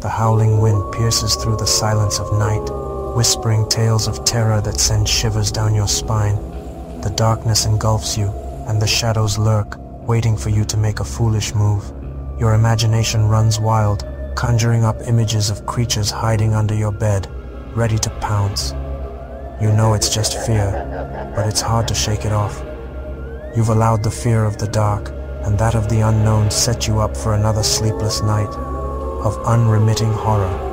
The howling wind pierces through the silence of night, whispering tales of terror that send shivers down your spine. The darkness engulfs you, and the shadows lurk, waiting for you to make a foolish move. Your imagination runs wild, conjuring up images of creatures hiding under your bed, ready to pounce. You know it's just fear, but it's hard to shake it off. You've allowed the fear of the dark and that of the unknown set you up for another sleepless night of unremitting horror.